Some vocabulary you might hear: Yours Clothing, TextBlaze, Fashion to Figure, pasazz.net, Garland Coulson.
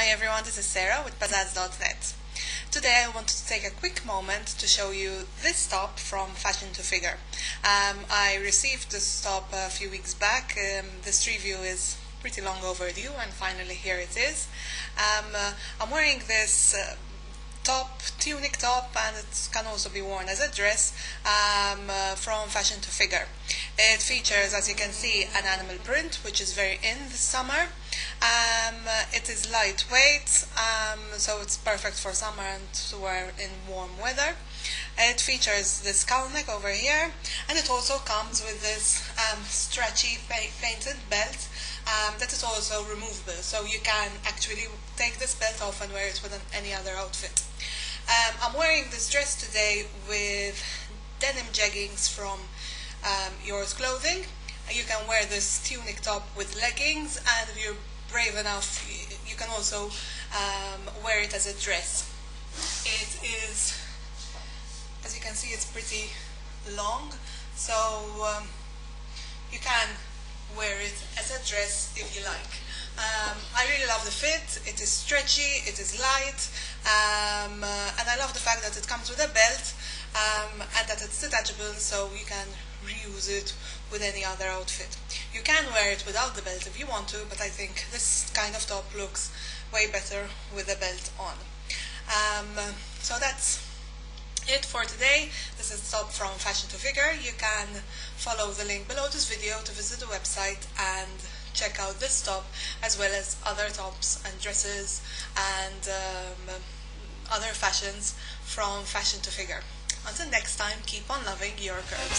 Hi everyone, this is Sarah with pasazz.net. Today I wanted to take a quick moment to show you this top from Fashion to Figure. I received this top a few weeks back. This review is pretty long overdue and finally here it is. I'm wearing this tunic top, and it can also be worn as a dress from Fashion to Figure. It features, as you can see, an animal print, which is very in this summer. It is lightweight, so it's perfect for summer and to wear in warm weather. It features this cowl neck over here, and it also comes with this stretchy painted belt that is also removable, so you can actually take this belt off and wear it with any other outfit. I'm wearing this dress today with denim jeggings from Yours Clothing. You can wear this tunic top with leggings, and if you're brave enough you can also wear it as a dress. It is, as you can see, it's pretty long, so you can wear it as a dress if you like. I really love the fit. It is stretchy, it is light, and I love the fact that it comes with a belt and that it's detachable, so you can reuse it with any other outfit. You can wear it without the belt if you want to, but I think this kind of top looks way better with a belt on. So that's it for today. This is the top from Fashion to Figure. You can follow the link below this video to visit the website and check out this top as well as other tops and dresses and other fashions from Fashion to Figure. Until next time, keep on loving your curves.